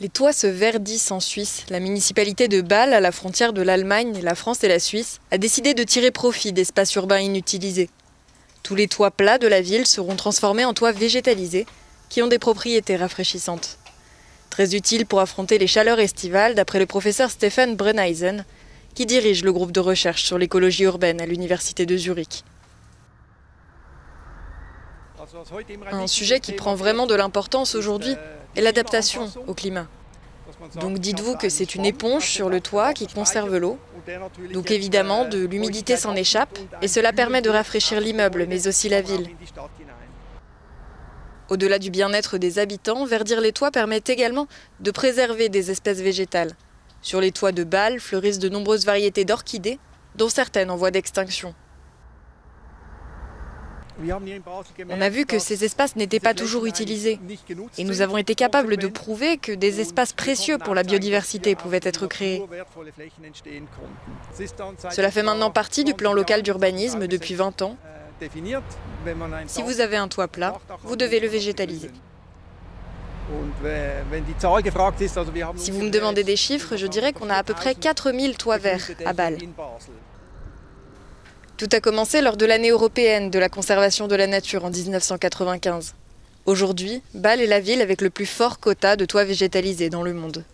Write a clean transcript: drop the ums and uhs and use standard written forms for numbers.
Les toits se verdissent en Suisse. La municipalité de Bâle, à la frontière de l'Allemagne, la France et la Suisse, a décidé de tirer profit d'espaces urbains inutilisés. Tous les toits plats de la ville seront transformés en toits végétalisés qui ont des propriétés rafraîchissantes. Très utile pour affronter les chaleurs estivales, d'après le professeur Stefan Brenneisen, qui dirige le groupe de recherche sur l'écologie urbaine à l'université de Zurich. Un sujet qui prend vraiment de l'importance aujourd'hui est l'adaptation au climat. Donc dites-vous que c'est une éponge sur le toit qui conserve l'eau. Donc évidemment, de l'humidité s'en échappe et cela permet de rafraîchir l'immeuble, mais aussi la ville. Au-delà du bien-être des habitants, verdir les toits permet également de préserver des espèces végétales. Sur les toits de Bâle fleurissent de nombreuses variétés d'orchidées, dont certaines en voie d'extinction. On a vu que ces espaces n'étaient pas toujours utilisés et nous avons été capables de prouver que des espaces précieux pour la biodiversité pouvaient être créés. Cela fait maintenant partie du plan local d'urbanisme depuis 20 ans. Si vous avez un toit plat, vous devez le végétaliser. Si vous me demandez des chiffres, je dirais qu'on a à peu près 4000 toits verts à Bâle. Tout a commencé lors de l'année européenne de la conservation de la nature en 1995. Aujourd'hui, Bâle est la ville avec le plus fort quota de toits végétalisés dans le monde.